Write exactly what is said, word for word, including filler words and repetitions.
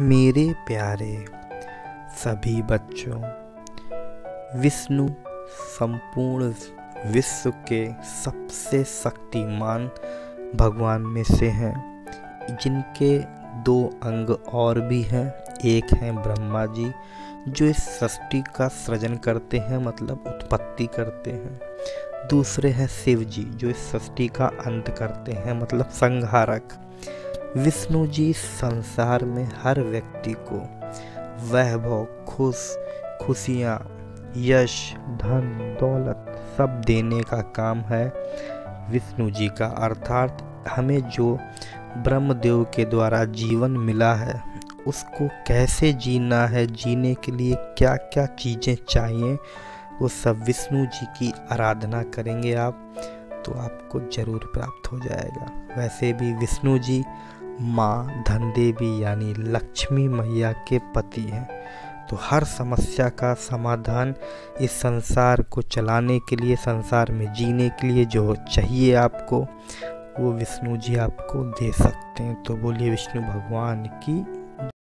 मेरे प्यारे सभी बच्चों, विष्णु संपूर्ण विश्व के सबसे शक्तिमान भगवान में से हैं, जिनके दो अंग और भी हैं। एक हैं ब्रह्मा जी, जो इस सृष्टि का सृजन करते हैं, मतलब उत्पत्ति करते हैं। दूसरे हैं शिव जी, जो इस सृष्टि का अंत करते हैं, मतलब संहारक। विष्णु जी संसार में हर व्यक्ति को वैभव, खुश खुशियाँ, यश, धन, दौलत सब देने का काम है विष्णु जी का। अर्थात हमें जो ब्रह्मदेव के द्वारा जीवन मिला है, उसको कैसे जीना है, जीने के लिए क्या क्या चीज़ें चाहिए, वो सब विष्णु जी की आराधना करेंगे आप, तो आपको जरूर प्राप्त हो जाएगा। वैसे भी विष्णु जी माँ धन देवी यानी लक्ष्मी मैया के पति हैं, तो हर समस्या का समाधान इस संसार को चलाने के लिए, संसार में जीने के लिए जो चाहिए आपको, वो विष्णु जी आपको दे सकते हैं। तो बोलिए विष्णु भगवान की।